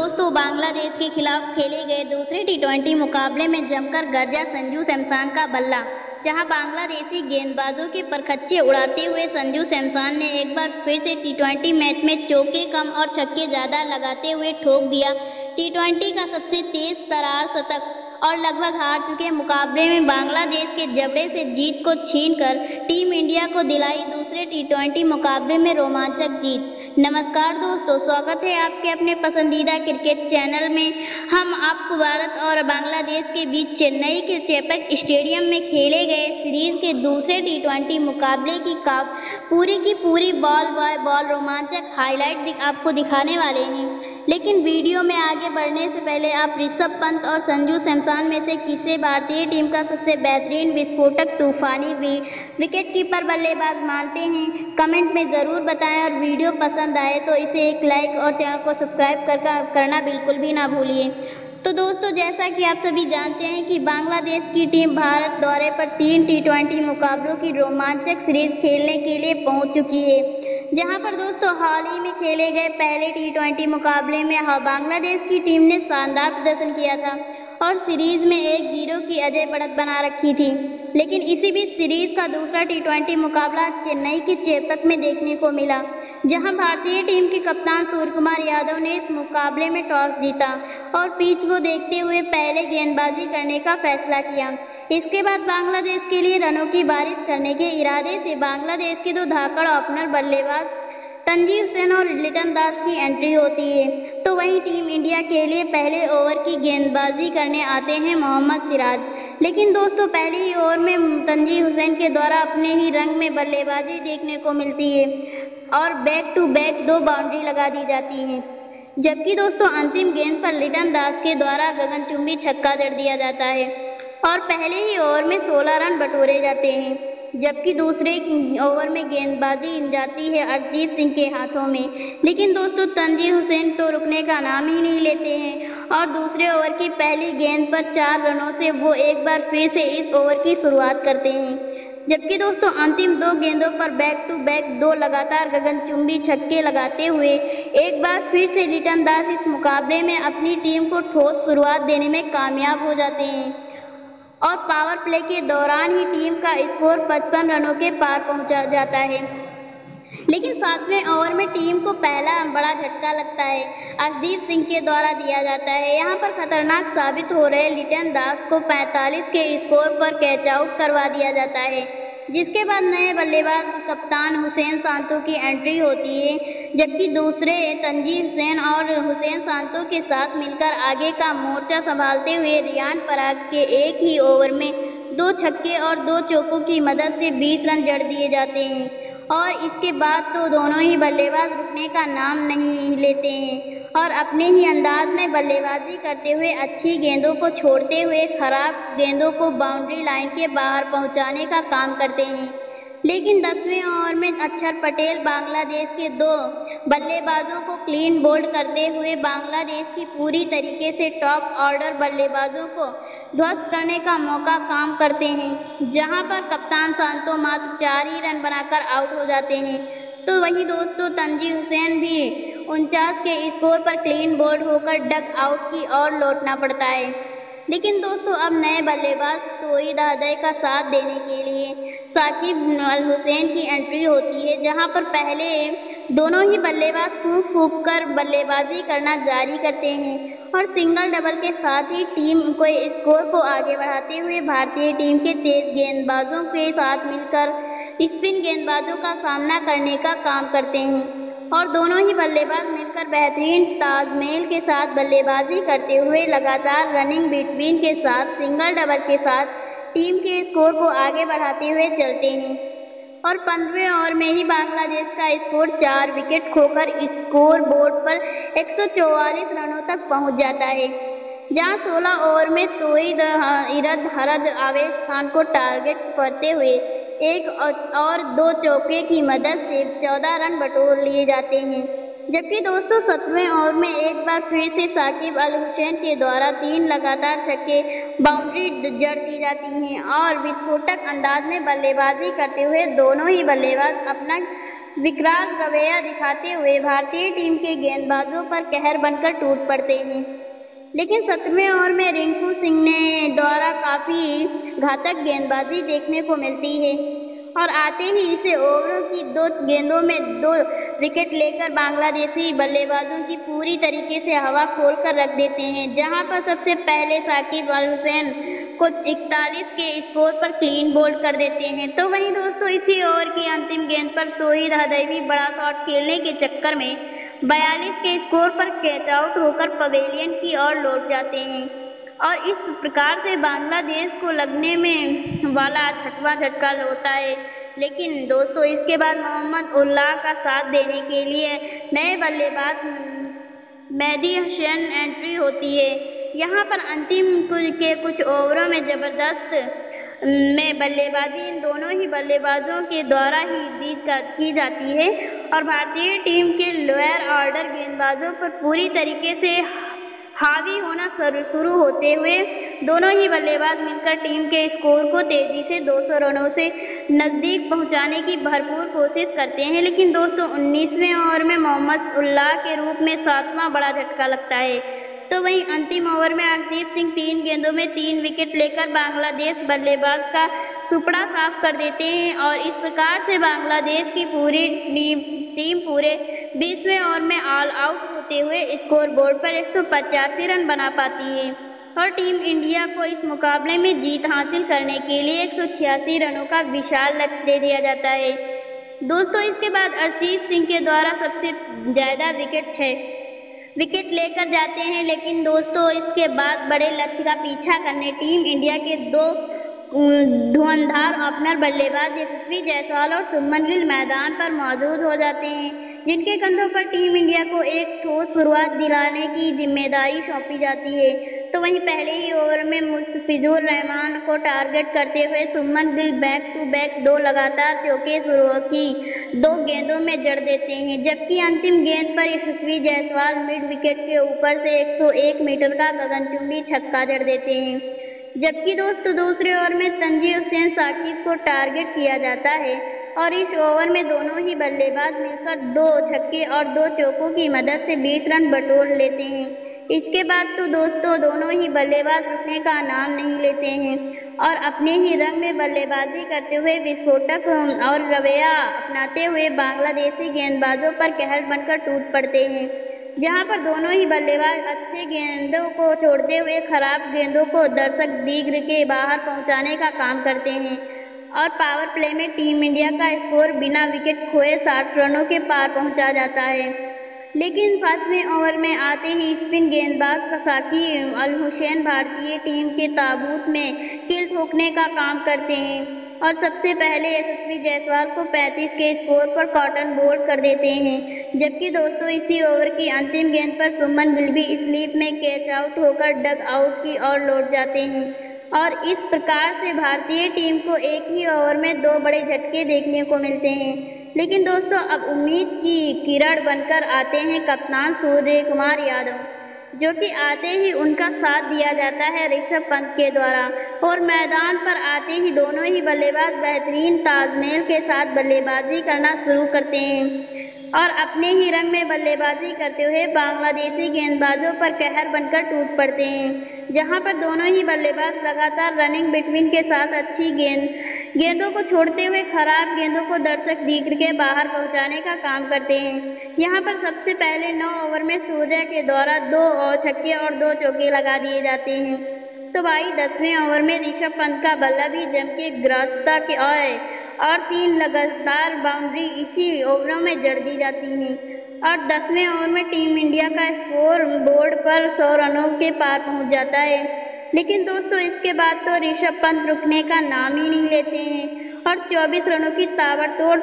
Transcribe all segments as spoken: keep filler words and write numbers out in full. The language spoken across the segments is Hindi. दोस्तों बांग्लादेश के खिलाफ खेले गए दूसरे टी ट्वेंटी मुकाबले में जमकर गरजा संजू सैमसन का बल्ला। जहां बांग्लादेशी गेंदबाजों के परखच्चे उड़ाते हुए संजू सैमसन ने एक बार फिर से टी ट्वेंटी मैच में चौके कम और छक्के ज़्यादा लगाते हुए ठोक दिया। टी ट्वेंटी का सबसे तेज तरार शतक और लगभग हार चुके मुकाबले में बांग्लादेश के जबड़े से जीत को छीनकर टीम इंडिया को दिलाई दूसरे टी ट्वेंटी मुकाबले में रोमांचक जीत। नमस्कार दोस्तों, स्वागत है आपके अपने पसंदीदा क्रिकेट चैनल में। हम आपको भारत और बांग्लादेश के बीच चेन्नई के चेपक स्टेडियम में खेले गए सीरीज़ के दूसरे टी ट्वेंटी मुकाबले की काफ पूरी की पूरी बॉल बाय बॉल रोमांचक हाईलाइट दिख, आपको दिखाने वाले हैं। लेकिन वीडियो में आगे बढ़ने से पहले आप ऋषभ पंत और संजू सैमसन में से किसे भारतीय टीम का सबसे बेहतरीन विस्फोटक तूफानी विकेटकीपर बल्लेबाज मानते हैं, कमेंट में ज़रूर बताएं। और वीडियो पसंद आए तो इसे एक लाइक और चैनल को सब्सक्राइब कर, करना बिल्कुल भी ना भूलिए। तो दोस्तों, जैसा कि आप सभी जानते हैं कि बांग्लादेश की टीम भारत दौरे पर तीन टी ट्वेंटी मुकाबलों की रोमांचक सीरीज खेलने के लिए पहुँच चुकी है। जहां पर दोस्तों हाल ही में खेले गए पहले टी ट्वेंटी मुकाबले में बांग्लादेश की टीम ने शानदार प्रदर्शन किया था और सीरीज़ में एक जीरो की अजय बढ़त बना रखी थी। लेकिन इसी बीच सीरीज़ का दूसरा टी ट्वेंटी मुकाबला चेन्नई के चेपक में देखने को मिला, जहां भारतीय टीम के कप्तान सूर्य कुमार यादव ने इस मुकाबले में टॉस जीता और पिच को देखते हुए पहले गेंदबाजी करने का फैसला किया। इसके बाद बांग्लादेश के लिए रनों की बारिश करने के इरादे से बांग्लादेश के दो धाकड़ ओपनर बल्लेबाज तंजिल हसन और लिटन दास की एंट्री होती है, तो वहीं टीम इंडिया के लिए पहले ओवर की गेंदबाजी करने आते हैं मोहम्मद सिराज। लेकिन दोस्तों पहले ही ओवर में तंजिल हसन के द्वारा अपने ही रंग में बल्लेबाजी देखने को मिलती है और बैक टू बैक दो बाउंड्री लगा दी जाती हैं, जबकि दोस्तों अंतिम गेंद पर लिटन दास के द्वारा गगनचुंबी छक्का जड़ दिया जाता है और पहले ही ओवर में सोलह रन बटोरे जाते हैं, जबकि दूसरे ओवर में गेंदबाजी जाती है अर्शदीप सिंह के हाथों में। लेकिन दोस्तों तंजीर हुसैन तो रुकने का नाम ही नहीं लेते हैं और दूसरे ओवर की पहली गेंद पर चार रनों से वो एक बार फिर से इस ओवर की शुरुआत करते हैं, जबकि दोस्तों अंतिम दो गेंदों पर बैक टू बैक दो लगातार गगनचुंबी छक्के लगाते हुए एक बार फिर से लिटन दास इस मुकाबले में अपनी टीम को ठोस शुरुआत देने में कामयाब हो जाते हैं और पावर प्ले के दौरान ही टीम का स्कोर पचपन रनों के पार पहुंचा जाता है। लेकिन सातवें ओवर में टीम को पहला बड़ा झटका लगता है, अर्शदीप सिंह के द्वारा दिया जाता है। यहाँ पर खतरनाक साबित हो रहे लिटन दास को पैंतालीस के स्कोर पर कैच आउट करवा दिया जाता है, जिसके बाद नए बल्लेबाज कप्तान हुसैन सांतो की एंट्री होती है, जबकि दूसरे तंजीर हुसैन और हुसैन सांतो के साथ मिलकर आगे का मोर्चा संभालते हुए रियान पराग के एक ही ओवर में दो छक्के और दो चौकों की मदद से बीस रन जड़ दिए जाते हैं और इसके बाद तो दोनों ही बल्लेबाज रुकने का नाम नहीं लेते हैं और अपने ही अंदाज में बल्लेबाजी करते हुए अच्छी गेंदों को छोड़ते हुए खराब गेंदों को बाउंड्री लाइन के बाहर पहुंचाने का काम करते हैं। लेकिन दसवें ओवर में अक्षर पटेल बांग्लादेश के दो बल्लेबाजों को क्लीन बोल्ड करते हुए बांग्लादेश की पूरी तरीके से टॉप ऑर्डर बल्लेबाजों को ध्वस्त करने का मौका काम करते हैं, जहां पर कप्तान सांतो मात्र चार ही रन बनाकर आउट हो जाते हैं। तो वहीं दोस्तों तंजीर हुसैन भी उनचास के स्कोर पर क्लीन बोल्ड होकर डग आउट की ओर लौटना पड़ता है। लेकिन दोस्तों अब नए बल्लेबाज तौहीद का साथ देने के लिए साकिब अल हसन की एंट्री होती है, जहां पर पहले दोनों ही बल्लेबाज फूंक फूंक कर बल्लेबाजी करना जारी करते हैं और सिंगल डबल के साथ ही टीम को स्कोर को आगे बढ़ाते हुए भारतीय टीम के तेज गेंदबाजों के साथ मिलकर स्पिन गेंदबाजों का सामना करने का काम करते हैं और दोनों ही बल्लेबाज मिलकर बेहतरीन ताजमेल के साथ बल्लेबाजी करते हुए लगातार रनिंग बिटवीन के साथ सिंगल डबल के साथ टीम के स्कोर को आगे बढ़ाते हुए चलते हैं और पंद्रहवें ओवर में ही बांग्लादेश का स्कोर चार विकेट खोकर स्कोर बोर्ड पर एक सौ चौवालीस रनों तक पहुंच जाता है, जहां सोलह ओवर में तौहीद इरद हरद आवेश खान को टारगेट करते हुए एक और दो चौके की मदद से चौदह रन बटोर लिए जाते हैं, जबकि दोस्तों सतवें ओवर में एक बार फिर से साकिब अल हसन के द्वारा तीन लगातार छक्के बाउंड्री जड़ दी जाती हैं और विस्फोटक अंदाज में बल्लेबाजी करते हुए दोनों ही बल्लेबाज अपना विकराल रवैया दिखाते हुए भारतीय टीम के गेंदबाजों पर कहर बनकर टूट पड़ते हैं। लेकिन सत्रहवें ओवर में रिंकू सिंह ने द्वारा काफ़ी घातक गेंदबाजी देखने को मिलती है और आते ही इसे ओवरों की दो गेंदों में दो विकेट लेकर बांग्लादेशी बल्लेबाजों की पूरी तरीके से हवा खोल कर रख देते हैं, जहां पर सबसे पहले साकिब अल हसन को इकतालीस के स्कोर पर क्लीन बोल्ड कर देते हैं। तो वहीं दोस्तों इसी ओवर की अंतिम गेंद पर तौहीद हदैवी बड़ा शॉट खेलने के चक्कर में बयालीस के स्कोर पर कैच आउट होकर पवेलियन की ओर लौट जाते हैं और इस प्रकार से बांग्लादेश को लगने में वाला छठवां झटका होता है। लेकिन दोस्तों इसके बाद मोहम्मद उल्लाह का साथ देने के लिए नए बल्लेबाज मेहदी हसन एंट्री होती है। यहाँ पर अंतिम के कुछ ओवरों में ज़बरदस्त में बल्लेबाजी इन दोनों ही बल्लेबाजों के द्वारा ही की जाती है और भारतीय टीम के लोअर ऑर्डर गेंदबाजों पर पूरी तरीके से हावी होना शुरू होते हुए दोनों ही बल्लेबाज मिलकर टीम के स्कोर को तेज़ी से दो सौ रनों से नज़दीक पहुंचाने की भरपूर कोशिश करते हैं। लेकिन दोस्तों उन्नीसवें ओवर में मोहम्मद उल्लाह के रूप में सातवां बड़ा झटका लगता है। तो वहीं अंतिम ओवर में अर्शदीप सिंह तीन गेंदों में तीन विकेट लेकर बांग्लादेश बल्लेबाज का सुपड़ा साफ कर देते हैं और इस प्रकार से बांग्लादेश की पूरी टीम पूरे बीसवें ओवर में ऑल आउट होते हुए स्कोर बोर्ड पर एक सौ पचासी रन बना पाती है और टीम इंडिया को इस मुकाबले में जीत हासिल करने के लिए एक सौ छियासी रनों का विशाल लक्ष्य दे दिया जाता है। दोस्तों इसके बाद अर्शदीप सिंह के द्वारा सबसे ज़्यादा विकेट छः विकेट लेकर जाते हैं, लेकिन दोस्तों इसके बाद बड़े लक्ष्य का पीछा करने टीम इंडिया के दो धुआंधार ओपनर बल्लेबाज यशस्वी जायसवाल और सुमन गिल मैदान पर मौजूद हो जाते हैं, जिनके कंधों पर टीम इंडिया को एक ठोस शुरुआत दिलाने की जिम्मेदारी सौंपी जाती है। तो वहीं पहले ही ओवर में मुस्तफिजुर रहमान को टारगेट करते हुए सुमन गिल बैक टू बैक दो लगातार चौके शुरू की दो गेंदों में जड़ देते हैं, जबकि अंतिम गेंद पर यशस्वी जायसवाल मिड विकेट के ऊपर से एक सौ एक मीटर का गगनचुंबी छक्का जड़ देते हैं। जबकि दोस्तों दूसरे ओवर में तंजील हसन साकिब को टारगेट किया जाता है और इस ओवर में दोनों ही बल्लेबाज मिलकर दो छक्के और दो चौकों की मदद से बीस रन बटोर लेते हैं। इसके बाद तो दोस्तों दोनों ही बल्लेबाज रुकने का नाम नहीं लेते हैं और अपने ही रंग में बल्लेबाजी करते हुए विस्फोटक और रवैया अपनाते हुए बांग्लादेशी गेंदबाजों पर कहर बनकर टूट पड़ते हैं, जहां पर दोनों ही बल्लेबाज अच्छे गेंदों को छोड़ते हुए खराब गेंदों को दर्शक दीर्घ के बाहर पहुंचाने का काम करते हैं और पावर प्ले में टीम इंडिया का स्कोर बिना विकेट खोए साठ रनों के पार पहुंचा जाता है। लेकिन सातवें ओवर में आते ही स्पिन गेंदबाज कसाती अल हसन भारतीय टीम के ताबूत में कील ठोकने का काम करते हैं और सबसे पहले यशस्वी जायसवाल को पैंतीस के स्कोर पर कॉटन बोल्ड कर देते हैं, जबकि दोस्तों इसी ओवर की अंतिम गेंद पर सुमन गिल भी स्लीप में कैच आउट होकर डग आउट की ओर लौट जाते हैं और इस प्रकार से भारतीय टीम को एक ही ओवर में दो बड़े झटके देखने को मिलते हैं। लेकिन दोस्तों अब उम्मीद की किरण बनकर आते हैं कप्तान सूर्य कुमार यादव, जो कि आते ही उनका साथ दिया जाता है ऋषभ पंत के द्वारा और मैदान पर आते ही दोनों ही बल्लेबाज बेहतरीन तालमेल के साथ बल्लेबाजी करना शुरू करते हैं और अपने ही रंग में बल्लेबाजी करते हुए बांग्लादेशी गेंदबाजों पर कहर बनकर टूट पड़ते हैं, जहां पर दोनों ही बल्लेबाज लगातार रनिंग बिटवीन के साथ अच्छी गेंद गेंदों को छोड़ते हुए खराब गेंदों को दर्शक दीर्घ के बाहर पहुंचाने का काम करते हैं। यहां पर सबसे पहले नौ ओवर में सूर्या के द्वारा दो और छक्के और दो चौके लगा दिए जाते हैं। तो भाई दसवें ओवर में ऋषभ पंत का बल्ला भी जम के ग्रास्ता के आए और तीन लगातार बाउंड्री इसी ओवरों में जड़ दी जाती हैं और दसवें ओवर में टीम इंडिया का स्कोर बोर्ड पर सौ रनों के पार पहुंच जाता है। लेकिन दोस्तों इसके बाद तो ऋषभ पंत रुकने का नाम ही नहीं लेते हैं और चौबीस रनों की ताबड़तोड़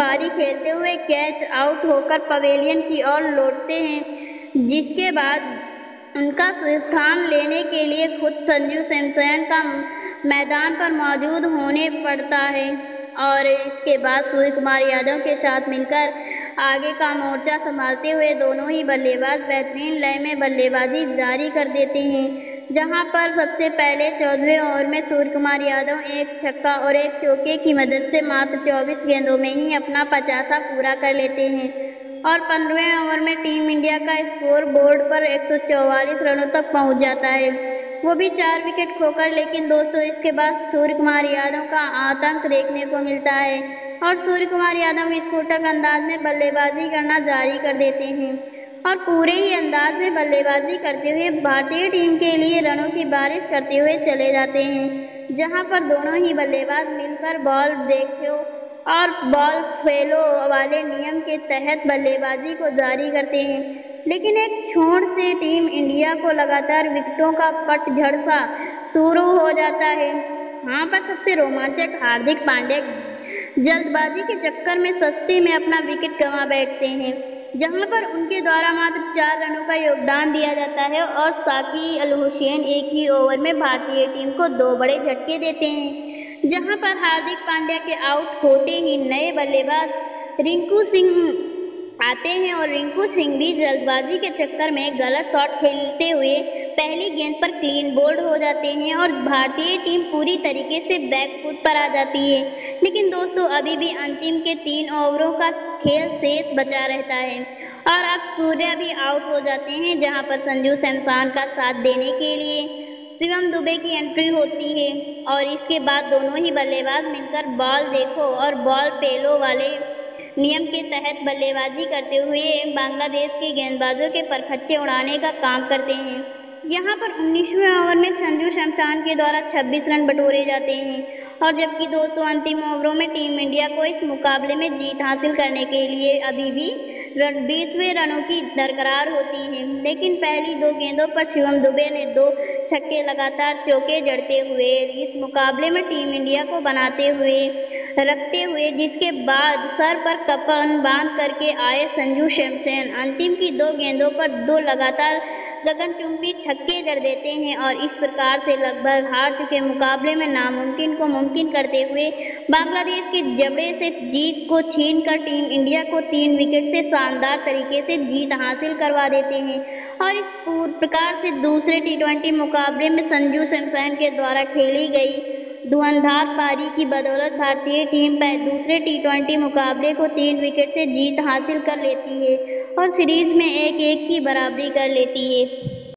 पारी खेलते हुए कैच आउट होकर पवेलियन की ओर लौटते हैं, जिसके बाद उनका स्थान लेने के लिए खुद संजू सैमसन का मैदान पर मौजूद होने पड़ता है और इसके बाद सूर्य कुमार यादव के साथ मिलकर आगे का मोर्चा संभालते हुए दोनों ही बल्लेबाज बेहतरीन लय में बल्लेबाजी जारी कर देते हैं। जहां पर सबसे पहले चौदहवें ओवर में सूर्य कुमार यादव एक छक्का और एक चौके की मदद से मात्र चौबीस गेंदों में ही अपना पचासा पूरा कर लेते हैं और पंद्रहवें ओवर में टीम इंडिया का स्कोर बोर्ड पर एक सौ चौवालीस रनों तक पहुंच जाता है, वो भी चार विकेट खोकर। लेकिन दोस्तों इसके बाद सूर्य कुमार यादव का आतंक देखने को मिलता है और सूर्य कुमार यादव विस्फोटक अंदाज में बल्लेबाजी करना जारी कर देते हैं और पूरे ही अंदाज में बल्लेबाजी करते हुए भारतीय टीम के लिए रनों की बारिश करते हुए चले जाते हैं, जहां पर दोनों ही बल्लेबाज मिलकर बॉल देखो और बॉल फेलो वाले नियम के तहत बल्लेबाजी को जारी करते हैं। लेकिन एक छोड़ से टीम इंडिया को लगातार विकेटों का पटझड़ सा शुरू हो जाता है। वहाँ पर सबसे रोमांचक हार्दिक पांड्या जल्दबाजी के चक्कर में सस्ती में अपना विकेट गंवा बैठते हैं, जहां पर उनके द्वारा मात्र चार रनों का योगदान दिया जाता है और साकिब अल हसन एक ही ओवर में भारतीय टीम को दो बड़े झटके देते हैं, जहां पर हार्दिक पांड्या के आउट होते ही नए बल्लेबाज रिंकू सिंह आते हैं और रिंकू सिंह भी जल्दबाजी के चक्कर में गलत शॉट खेलते हुए पहली गेंद पर क्लीन बोल्ड हो जाते हैं और भारतीय टीम पूरी तरीके से बैकफुट पर आ जाती है। लेकिन दोस्तों अभी भी अंतिम के तीन ओवरों का खेल शेष बचा रहता है और अब सूर्या भी आउट हो जाते हैं, जहां पर संजू सैमसन का साथ देने के लिए शिवम दुबे की एंट्री होती है और इसके बाद दोनों ही बल्लेबाज मिलकर बॉल देखो और बॉल पेलो वाले नियम के तहत बल्लेबाजी करते हुए बांग्लादेश के गेंदबाजों के परखच्चे उड़ाने का काम करते हैं। यहाँ पर उन्नीसवें ओवर में संजू शमशान के द्वारा छब्बीस रन बटोरे जाते हैं और जबकि दोस्तों अंतिम ओवरों में टीम इंडिया को इस मुकाबले में जीत हासिल करने के लिए अभी भी रन बीसवें रनों की दरकरार होती है। लेकिन पहली दो गेंदों पर शिवम दुबे ने दो छक्के लगातार चौके जड़ते हुए इस मुकाबले में टीम इंडिया को बनाते हुए रखते हुए, जिसके बाद सर पर कपन बांध करके आए संजू शमशान अंतिम की दो गेंदों पर दो लगातार गगनचुंबी छक्के जड़ देते हैं और इस प्रकार से लगभग हार चुके मुकाबले में नामुमकिन को मुमकिन करते हुए बांग्लादेश के जबड़े से जीत को छीनकर टीम इंडिया को तीन विकेट से शानदार तरीके से जीत हासिल करवा देते हैं। और इस पूर्व प्रकार से दूसरे टी ट्वेंटी मुकाबले में संजू सैमसन के द्वारा खेली गई धुआंधार पारी की बदौलत भारतीय टीम दूसरे टी ट्वेंटी मुकाबले को तीन विकेट से जीत हासिल कर लेती है और सीरीज में एक एक की बराबरी कर लेती है।